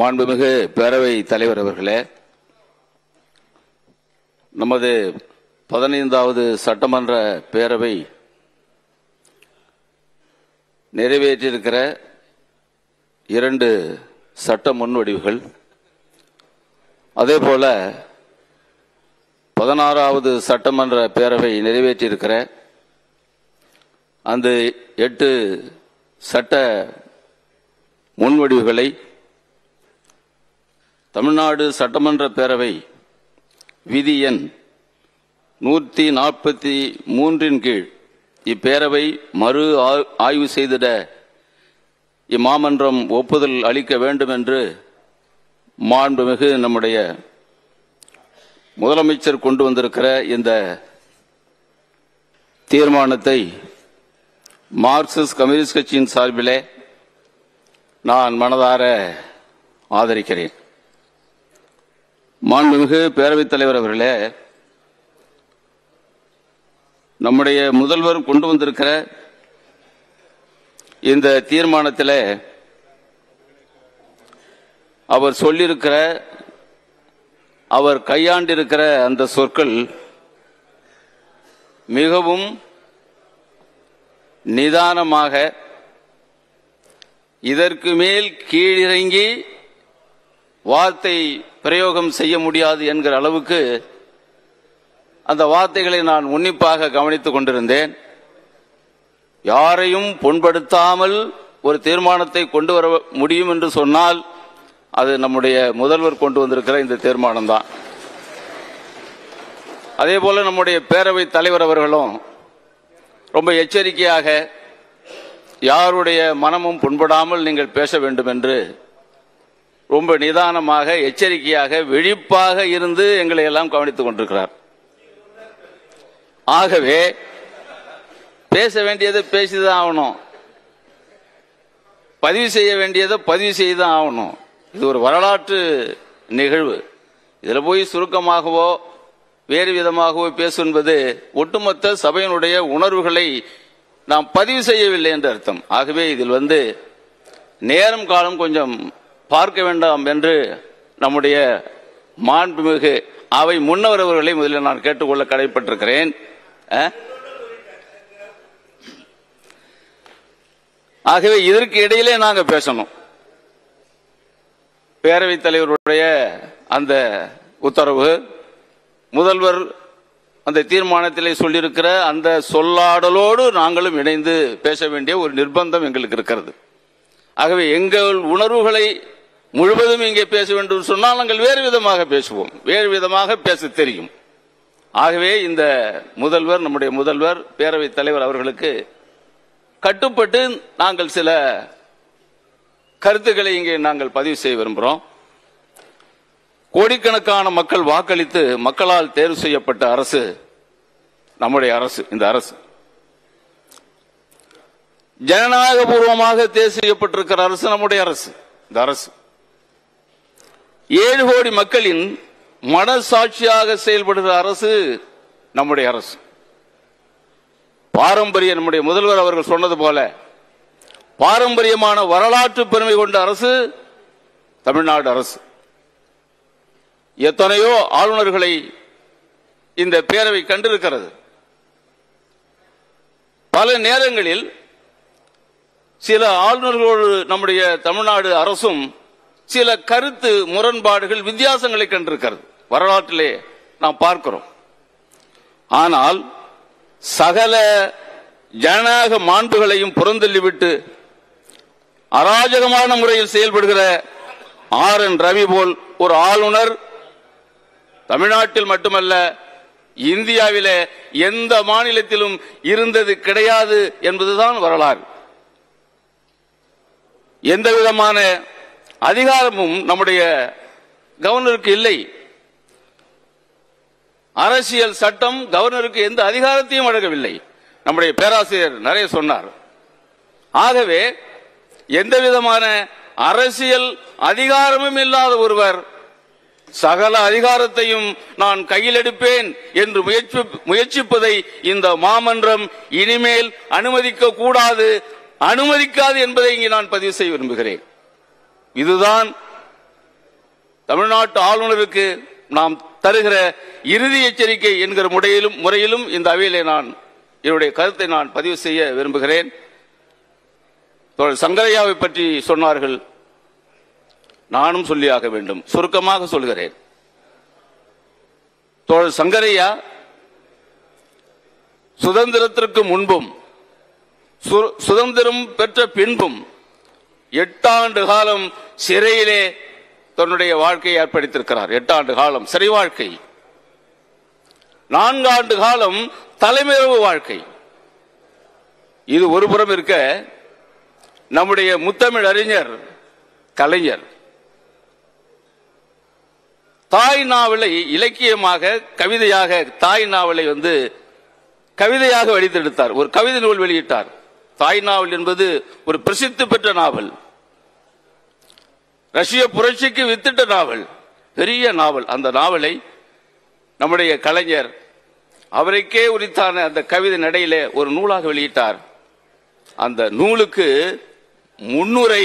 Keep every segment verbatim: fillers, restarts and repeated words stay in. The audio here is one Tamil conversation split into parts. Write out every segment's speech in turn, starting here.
மாண்புமிகு பேரவை தலைவர் அவர்களே, நமது பதினைந்தாவது சட்டமன்ற பேரவை நிறைவேற்றியிருக்கிற இரண்டு சட்ட முன்வடிவுகள், அதேபோல பதினாறாவது சட்டமன்ற பேரவை நிறைவேற்றியிருக்கிற அந்த எட்டு சட்ட முன்வடிவுகளை தமிழ்நாடு சட்டமன்ற பேரவை விதி எண் நூற்றி நாற்பத்தி மூன்றின் கீழ் இப்பேரவை மறு ஆய்வு செய்திட இம்மாமன்றம் ஒப்புதல் அளிக்க வேண்டும் என்று மாண்புமிகு நம்முடைய முதலமைச்சர் கொண்டு வந்திருக்கிற இந்த தீர்மானத்தை மார்க்சிஸ்ட் கம்யூனிஸ்ட் கட்சியின் சார்பிலே நான் மனதார ஆதரிக்கிறேன். மாண்புமிகு பேரவைத் தலைவர் அவர்களே, நம்முடைய முதல்வர் கொண்டு வந்திருக்கிற இந்த தீர்மானத்தில் அவர் சொல்லியிருக்கிற, அவர் கையாண்டிருக்கிற அந்த சொற்கள் மிகவும் நிதானமாக, இதற்கு மேல் கீழிறங்கி வார்த்தை பிரயோகம் செய்ய முடியாது என்கிற அளவுக்கு அந்த வார்த்தைகளை நான் உன்னிப்பாக கவனித்துக் கொண்டிருந்தேன். யாரையும் புண்படுத்தாமல் ஒரு தீர்மானத்தை கொண்டு வர முடியும் என்று சொன்னால் அது நம்முடைய முதல்வர் கொண்டு வந்திருக்கிற இந்த தீர்மானம் தான். அதே போல நம்முடைய பேரவை தலைவர் அவர்களும் ரொம்ப எச்சரிக்கையாக யாருடைய மனமும் புண்படாமல் நீங்கள் பேச வேண்டும் என்று ரொம்ப நிதானமாக, எச்சரிக்கையாக, விழிப்பாக இருந்து எங்களை எல்லாம் கவனித்துக் கொண்டிருக்கிறார். ஆகவே பேச வேண்டியதை பேசிதான் ஆகணும், பதிவு செய்ய வேண்டியதை பதிவு செய்துதான் ஆகணும். இது ஒரு வரலாற்று நிகழ்வு. இதில் போய் சுருக்கமாகவோ வேறு விதமாகவோ பேசுவது ஒட்டுமொத்த சபையினுடைய உணர்வுகளை நாம் பதிவு செய்யவில்லை என்ற அர்த்தம். ஆகவே இதில் வந்து நேரம் காலம் கொஞ்சம் பார்க்க வேண்டாம் என்று நம்முடைய மாண்புமிகு அவை முன்னவர் அவர்களை முதலில் நான் கேட்டுக்கொள்ள கடமைப்பட்டிருக்கிறேன். ஆகவே இதற்கு இடையிலே நாங்கள் பேசணும். பேரவைத் தலைவருடைய அந்த உத்தரவு, முதல்வர் அந்த தீர்மானத்திலே சொல்லியிருக்கிற அந்த சொல்லாடலோடு நாங்களும் இணைந்து பேச வேண்டிய ஒரு நிர்பந்தம் எங்களுக்கு இருக்கிறது. ஆகவே எங்கள் உணர்வுகளை முழுவதும் இங்கே பேச வேண்டும் சொன்னால் நாங்கள் வேறு விதமாக பேசுவோம், வேறு விதமாக பேச தெரியும். ஆகவே இந்த முதல்வர், நம்முடைய முதல்வர் பேரவைத் தலைவர் அவர்களுக்கு கட்டுப்பட்டு நாங்கள் சில கருத்துக்களை இங்கே நாங்கள் பதிவு செய்ய விரும்புகிறோம். கோடிக்கணக்கான மக்கள் வாக்களித்து மக்களால் தேர்வு செய்யப்பட்ட அரசு நம்முடைய அரசு. இந்த அரசு ஜனநாயக பூர்வமாக தேர்வு செய்யப்பட்டிருக்கிற அரசு, நம்முடைய அரசு. இந்த அரசு ஏழு கோடி மக்களின் மனசாட்சியாக செயல்படுகிற அரசு, நம்முடைய அரசு. பாரம்பரிய, நம்முடைய முதல்வர் அவர்கள் சொன்னது போல, பாரம்பரியமான வரலாற்று பெருமை கொண்ட அரசு தமிழ்நாடு அரசு. எத்தனையோ ஆளுநர்களை இந்த பேரவை கண்டிருக்கிறது. பல நேரங்களில் சில ஆளுநர்களோடு நம்முடைய தமிழ்நாடு அரசும் சில கருத்து முரண்பாடுகள், வித்தியாசங்களை கண்டிருக்கிறது. வரலாற்றிலே நாம் பார்க்கிறோம். ஆனால் சகல ஜனநாயக மாண்புகளையும் புறந்தள்ளிவிட்டு அராஜகமான முறையில் செயல்படுகிற ஆர் என் ரவி போல் ஒரு ஆளுநர் தமிழ்நாட்டில் மட்டுமல்ல, இந்தியாவிலே எந்த மாநிலத்திலும் இருந்தது கிடையாது என்பதுதான் வரலாறு. எந்த விதமான அதிகாரமும் நம்முடைய கவர்னருக்கு இல்லை. அரசியல் சட்டம் கவர்னருக்கு எந்த அதிகாரத்தையும் வழங்கவில்லை. நம்முடைய பேராசிரியர் நிறைய சொன்னார். ஆகவே எந்த விதமான அரசியல் அதிகாரமும் இல்லாத ஒருவர் சகல அதிகாரத்தையும் நான் கையில் எடுப்பேன் என்று முயற்சி முயற்சிப்பதை இந்த மாமன்றம் இனிமேல் அனுமதிக்க கூடாது, அனுமதிக்காது என்பதை இங்கே நான் பதிவு செய்ய விரும்புகிறேன். இதுதான் தமிழ்நாட்டு ஆளுநருக்கு நாம் தருகிற இறுதி எச்சரிக்கை என்கிற முறையிலும் முறையிலும் இந்த அவையிலே நான் என்னுடைய கருத்தை நான் பதிவு செய்ய விரும்புகிறேன். தோழர் சங்கரையாவை பற்றி சொன்னார்கள், நானும் சொல்லியாக வேண்டும். சுருக்கமாக சொல்கிறேன். தோழர் சங்கரையா சுதந்திரத்திற்கு முன்பும் சுதந்திரம் பெற்ற பின்பும் எட்டாண்டு காலம் சிறையிலே தன்னுடைய வாழ்க்கையை அர்ப்பணித்திருக்கிறார். எட்டாண்டு காலம் சிறை வாழ்க்கை, நான்கு ஆண்டு காலம் தலைமறைவு வாழ்க்கை. இது ஒரு புறம் இருக்க, நம்முடைய முத்தமிழ் அறிஞர் கலைஞர் தாய் நாவலை இலக்கியமாக கவிதையாக தாய் நாவலை வந்து கவிதையாக வெளித்தெடுத்தார். ஒரு கவிதை நூல் வெளியிட்டார். தாய் நாவல் என்பது ஒரு பிரசித்தி பெற்ற நாவல், ரஷ்ய புரட்சிக்கு வித்திட்ட நாவல், பெரிய நாவல். அந்த நாவலை நம்முடைய கலைஞர் அவருக்கே உரித்தான அந்த கவிதை நடையிலே ஒரு நூலாக வெளியிட்டார். அந்த நூலுக்கு முன்னுரை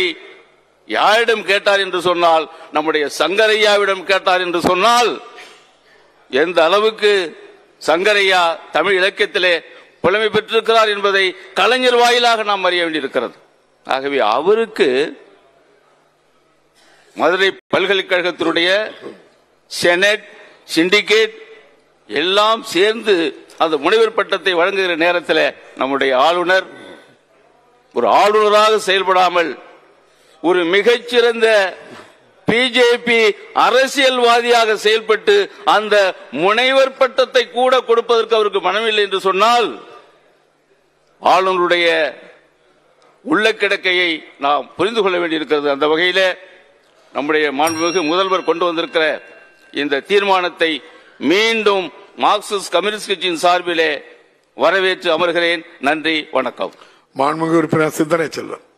யாரிடம் கேட்டார் என்று சொன்னால், நம்முடைய சங்கரையாவிடம் கேட்டார் என்று சொன்னால், எந்த அளவுக்கு சங்கரையா தமிழ் இலக்கியத்திலே புலமை பெற்றிருக்கிறார் என்பதை கலைஞர் வாயிலாக நாம் அறிய வேண்டியிருக்கிறது. ஆகவே அவருக்கு மதுரை பல்கலைக்கழகத்தினுடைய செனட் சிண்டிகேட் எல்லாம் சேர்ந்து அந்த முனைவர் பட்டத்தை வழங்குகிற நேரத்தில் நம்முடைய ஆளுநர் ஒரு ஆளுநராக செயல்படாமல் ஒரு மிகச்சிறந்த பிஜேபி அரசியல்வாதியாக செயல்பட்டு அந்த முனைவர் பட்டத்தை கூட கொடுப்பதற்கு அவருக்கு மனமில்லை என்று சொன்னால், ஆளுநருடைய உள்ள கிடக்கையை நாம் புரிந்து கொள்ள வேண்டியிருக்கிறது. அந்த வகையில் நம்முடைய மாண்புமிகு முதல்வர் கொண்டு வந்திருக்கிற இந்த தீர்மானத்தை மீண்டும் மார்க்சிஸ்ட் கம்யூனிஸ்ட் கட்சியின் சார்பிலே வரவேற்று அமர்கிறேன். நன்றி, வணக்கம். மாண்புமிகு உறுப்பினர் சிந்தனை செல்வன்.